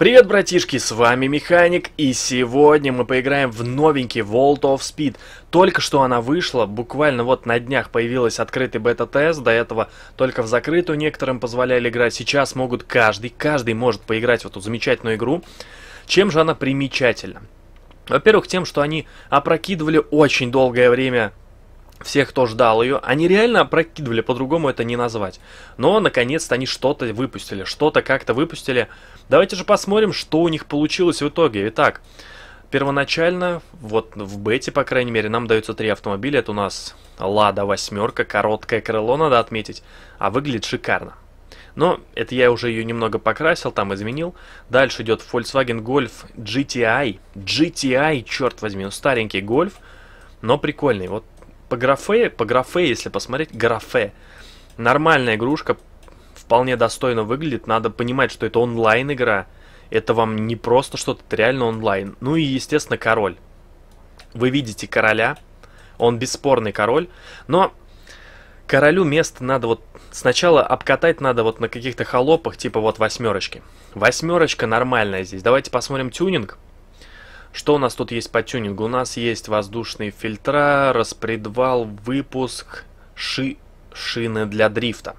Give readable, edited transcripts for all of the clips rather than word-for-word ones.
Привет, братишки, с вами Механик, и сегодня мы поиграем в новенький World of Speed. Только что она вышла, буквально вот на днях появилась открытый бета-тест, до этого только в закрытую некоторым позволяли играть. Сейчас могут каждый может поиграть в эту замечательную игру. Чем же она примечательна? Во-первых, тем, что они опрокидывали очень долгое время всех, кто ждал ее. Они реально опрокидывали, по-другому это не назвать. Но, наконец-то, они что-то выпустили, что-то как-то выпустили. Давайте же посмотрим, что у них получилось в итоге. Итак, первоначально, вот в бете, по крайней мере, нам даются 3 автомобиля. Это у нас Лада 8, короткое крыло, надо отметить. А выглядит шикарно. Но это я уже ее немного покрасил, там изменил. Дальше идет Volkswagen Golf GTI. GTI, черт возьми, ну, старенький Golf, но прикольный. Вот. По графе, если посмотреть, графе. Нормальная игрушка, вполне достойно выглядит. Надо понимать, что это онлайн-игра. Это вам не просто что-то, это реально онлайн. Ну и, естественно, король. Вы видите короля. Он бесспорный король. Но королю место надо вот... Сначала обкатать надо вот на каких-то холопах, типа вот 8. Восьмерочка нормальная здесь. Давайте посмотрим тюнинг. Что у нас тут есть по тюнингу? У нас есть воздушные фильтра, распредвал, выпуск, шины для дрифта.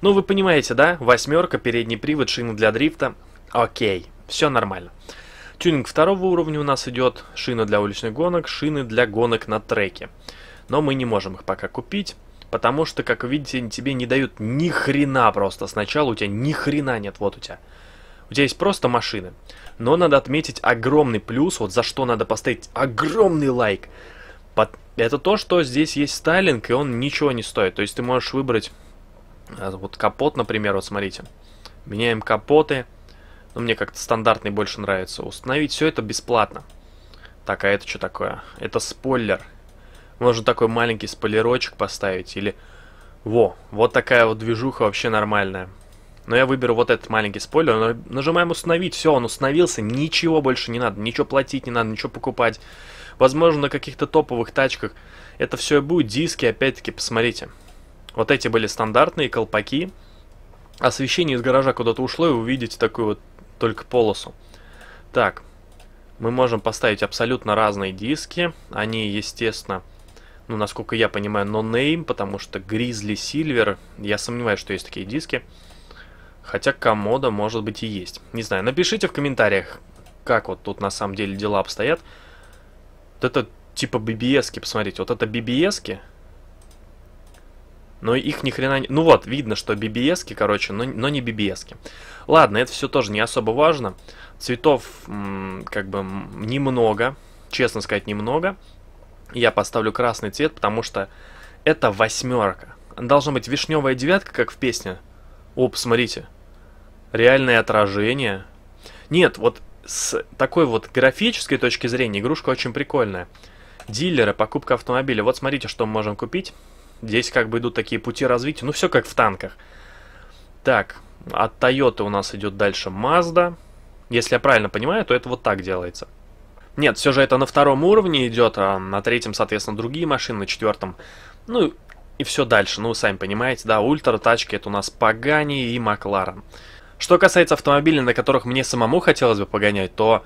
Ну, вы понимаете, да? 8, передний привод, шины для дрифта. Окей, все нормально. Тюнинг 2 уровня у нас идет. Шины для уличных гонок, шины для гонок на треке. Но мы не можем их пока купить, потому что, как видите, тебе не дают ни хрена просто. Сначала у тебя ни хрена нет, вот у тебя. У тебя есть просто машины. Но надо отметить огромный плюс, вот за что надо поставить огромный лайк. Это то, что здесь есть стайлинг, и он ничего не стоит. То есть ты можешь выбрать вот капот, например, вот смотрите. Меняем капоты. Ну, мне как-то стандартный больше нравится. Установить все это бесплатно. Так, а это что такое? Это спойлер. Можно такой маленький спойлерочек поставить. Или... Во, вот такая вот движуха вообще нормальная. Но я выберу вот этот маленький спойлер. Нажимаем установить. Все, он установился. Ничего больше не надо. Ничего платить не надо. Ничего покупать. Возможно, на каких-то топовых тачках это все и будет. Диски, опять-таки, посмотрите. Вот эти были стандартные колпаки. Освещение из гаража куда-то ушло. И вы увидите такую вот только полосу. Так. Мы можем поставить абсолютно разные диски. Они, естественно... Ну, насколько я понимаю, нонейм, потому что Grizzly Silver. Я сомневаюсь, что есть такие диски. Хотя комода, может быть, и есть. Не знаю, напишите в комментариях, как вот тут на самом деле дела обстоят. Вот это типа BBS-ки, посмотрите. Вот это BBS-ки. Но их ни хрена не... Ну вот, видно, что BBS-ки, короче, но не BBS-ки. Ладно, это все тоже не особо важно. Цветов, как бы, немного. Честно сказать, немного. Я поставлю красный цвет, потому что это 8. Должна быть вишневая 9, как в песне. О, посмотрите. Реальное отражение. Нет, вот с такой вот графической точки зрения игрушка очень прикольная. Дилеры, покупка автомобиля. Вот смотрите, что мы можем купить. Здесь как бы идут такие пути развития. Ну, все как в танках. Так, от Toyota у нас идет дальше Mazda. Если я правильно понимаю, то это вот так делается. Нет, все же это на 2 уровне идет, а на 3, соответственно, другие машины, на 4, ну... И все дальше, ну вы сами понимаете, да, ультра тачки это у нас Pagani и McLaren. Что касается автомобилей, на которых мне самому хотелось бы погонять, то,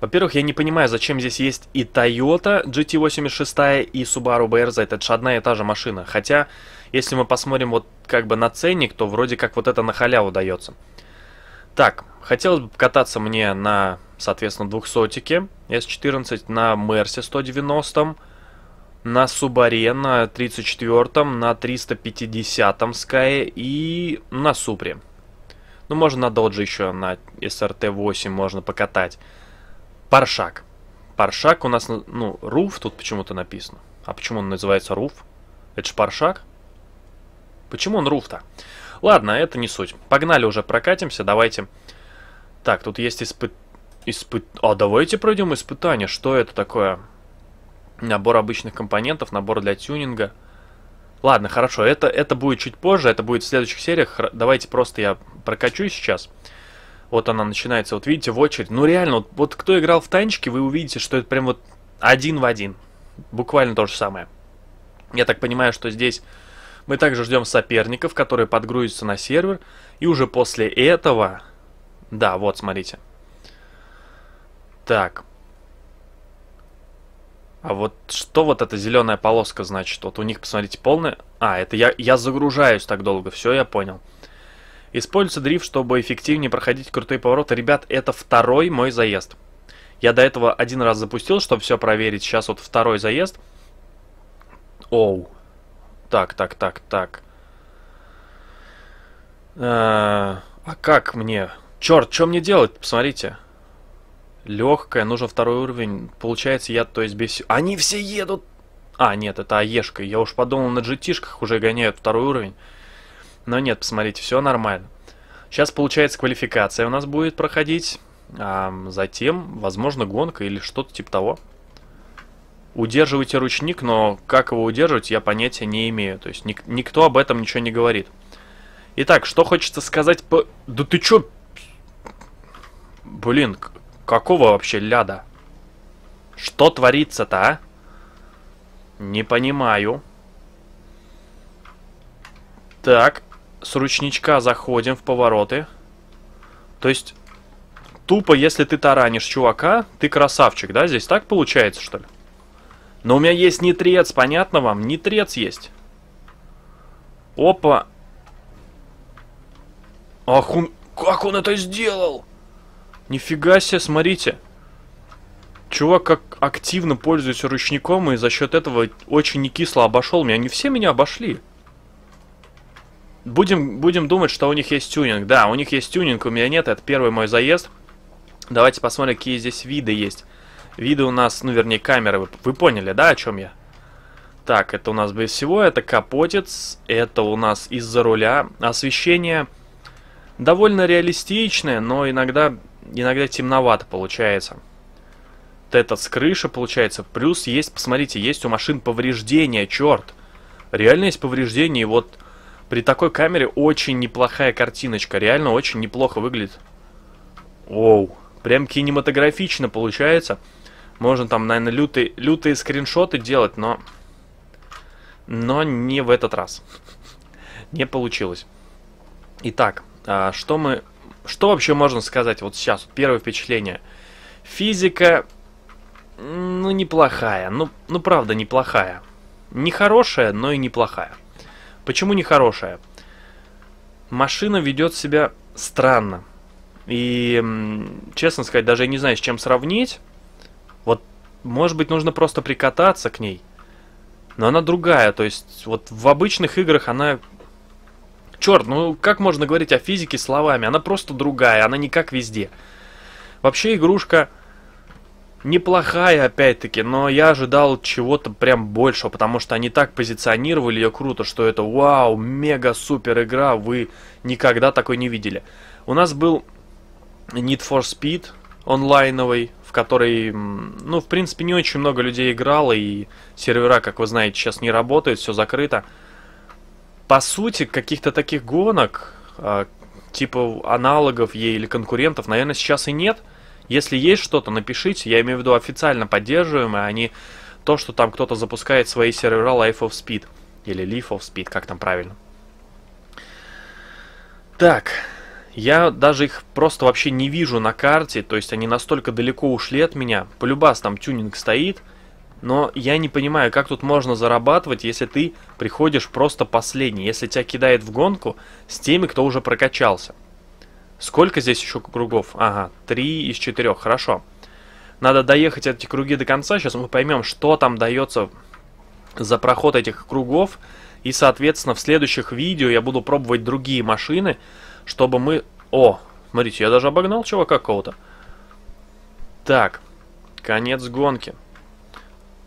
во-первых, я не понимаю, зачем здесь есть и Toyota GT86 и Subaru BRZ, это же одна и та же машина. Хотя, если мы посмотрим вот как бы на ценник, то вроде как вот это на халяву дается. Так, хотелось бы покататься мне на, соответственно, 200-ке S14, на Мерсе 190-м. На Субаре, на 34-м, на 350-м Скае и на Супре. Ну, можно на Додже еще, на СРТ-8 можно покатать. Паршак. Паршак у нас, ну, Руф тут почему-то написано. А почему он называется Руф? Это же Паршак? Почему он Руф-то? Ладно, это не суть. Погнали уже прокатимся, давайте. Так, тут есть А давайте пройдем испытание. Что это такое? Набор обычных компонентов, набор для тюнинга. Ладно, хорошо, это будет чуть позже, это будет в следующих сериях. Давайте просто я прокачусь сейчас. Вот она начинается, вот видите, в очередь. Ну реально, вот кто играл в танчики, вы увидите, что это прям вот один в один. Буквально то же самое. Я так понимаю, что здесь мы также ждем соперников, которые подгрузятся на сервер. И уже после этого... Да, вот, смотрите. Так. А вот что вот эта зеленая полоска значит? Вот у них, посмотрите, полная... А, это я загружаюсь так долго. Все, я понял. Используется дрифт, чтобы эффективнее проходить крутые повороты. Ребят, это второй мой заезд. Я до этого один раз запустил, чтобы все проверить. Сейчас вот второй заезд. Оу. Так. А как мне? Черт, что мне делать? Посмотрите. Легкая, нужен второй уровень. Получается, я, то есть, без... Они все едут! А, нет, это АЕшка. Я уж подумал, на GT-шках уже гоняют второй уровень. Но нет, посмотрите, все нормально. Сейчас, получается, квалификация у нас будет проходить. А затем, возможно, гонка или что-то типа того. Удерживайте ручник, но как его удерживать, я понятия не имею. То есть, никто об этом ничего не говорит. Итак, что хочется сказать по... Да ты чё? Блин, какого вообще ляда? Что творится-то, а? Не понимаю. Так, с ручничка заходим в повороты. То есть, тупо, если ты таранишь чувака, ты красавчик, да? Здесь так получается, что ли? Но у меня есть нитрец, понятно вам? Нитрец есть. Опа. Ах, он... Как он это сделал? Нифига себе, смотрите. Чувак как активно пользуется ручником и за счет этого очень не кисло обошел меня. Они все меня обошли. Будем думать, что у них есть тюнинг. Да, у них есть тюнинг, у меня нет. Это первый мой заезд. Давайте посмотрим, какие здесь виды есть. Виды у нас, ну вернее камеры. Вы поняли, да, о чем я? Так, это у нас без всего. Это капотец. Это у нас из-за руля. Освещение... Довольно реалистичная, но иногда темновато получается. Вот этот с крыши получается. Плюс есть, посмотрите, есть у машин повреждения, черт. Реально есть повреждения, и вот при такой камере очень неплохая картиночка. Реально очень неплохо выглядит. Оу, прям кинематографично получается. Можно там, наверное, лютые скриншоты делать, но не в этот раз. Не получилось. Итак... Что вообще можно сказать вот сейчас? Первое впечатление. Физика, ну, неплохая. Ну, правда, неплохая. Не хорошая, но и неплохая. Почему не хорошая? Машина ведет себя странно. И, честно сказать, даже я не знаю, с чем сравнить. Вот, может быть, нужно просто прикататься к ней. Но она другая. То есть, вот в обычных играх она... Черт, ну как можно говорить о физике словами? Она просто другая, она не как везде. Вообще игрушка неплохая, опять-таки, но я ожидал чего-то прям большего, потому что они так позиционировали ее круто, что это вау, мега-супер игра, вы никогда такой не видели. У нас был Need for Speed онлайновый, в который, ну, в принципе, не очень много людей играло, и сервера, как вы знаете, сейчас не работают, все закрыто. По сути, каких-то таких гонок, типа аналогов ей или конкурентов, наверное, сейчас и нет. Если есть что-то, напишите. Я имею в виду официально поддерживаемые, а не то, что там кто-то запускает свои сервера Life of Speed. Или Leaf of Speed, как там правильно. Так, я даже их просто вообще не вижу на карте. То есть они настолько далеко ушли от меня. Полюбас там тюнинг стоит. Но я не понимаю, как тут можно зарабатывать, если ты приходишь просто последний, если тебя кидает в гонку с теми, кто уже прокачался. Сколько здесь еще кругов? Ага, 3 из 4, хорошо. Надо доехать эти круги до конца, сейчас мы поймем, что там дается за проход этих кругов. И, соответственно, в следующих видео я буду пробовать другие машины, чтобы мы... О, смотрите, я даже обогнал чувака какого-то. Так, конец гонки.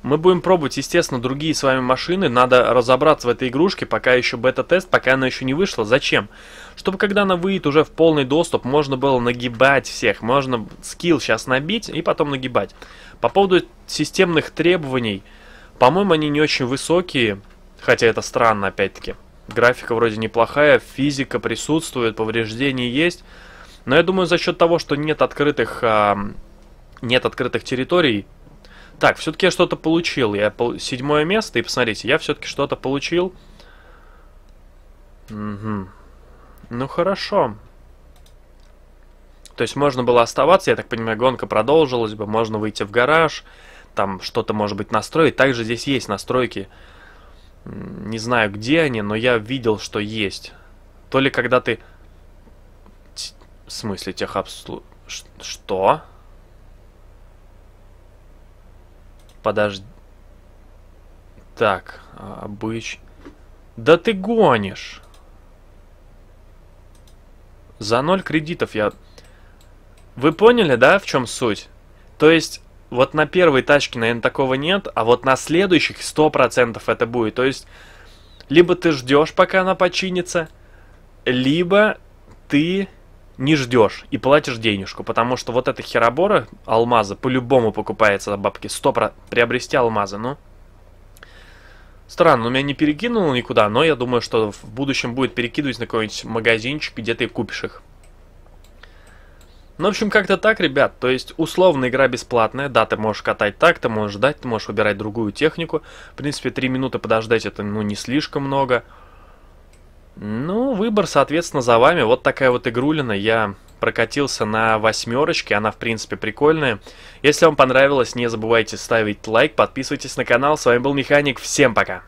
Мы будем пробовать, естественно, другие с вами машины. Надо разобраться в этой игрушке, пока еще бета-тест, пока она еще не вышла. Зачем? Чтобы, когда она выйдет уже в полный доступ, можно было нагибать всех. Можно скилл сейчас набить и потом нагибать. По поводу системных требований, по-моему, они не очень высокие. Хотя это странно, опять-таки. Графика вроде неплохая, физика присутствует, повреждения есть. Но я думаю, за счет того, что нет открытых территорий. Так, все-таки я что-то получил. Я 7-е место, и посмотрите, я все-таки что-то получил. Угу. Ну, хорошо. То есть можно было оставаться, я так понимаю, гонка продолжилась бы, можно выйти в гараж, там что-то, может быть, настроить. Также здесь есть настройки, не знаю, где они, но я видел, что есть. То ли когда ты... В смысле техобслуг... Что? Подожди. Так, обычно... Да ты гонишь! За 0 кредитов я... Вы поняли, да, в чем суть? То есть, вот на первой тачке, наверное, такого нет, а вот на следующих 100% это будет. То есть, либо ты ждешь, пока она починится, либо ты не ждешь и платишь денежку. Потому что вот эта херобора, алмаза, по-любому покупается за бабки. 100%. Приобрести алмазы, ну... Странно, у меня не перекинуло никуда, но я думаю, что в будущем будет перекидывать на какой-нибудь магазинчик, где ты купишь их. Ну, в общем, как-то так, ребят. То есть, условно, игра бесплатная. Да, ты можешь катать так, ты можешь ждать, ты можешь выбирать другую технику. В принципе, 3 минуты подождать это, ну, не слишком много. Ну, выбор, соответственно, за вами. Вот такая вот игрулина. Я прокатился на 8-ке. Она, в принципе, прикольная. Если вам понравилось, не забывайте ставить лайк, подписывайтесь на канал. С вами был Механик. Всем пока!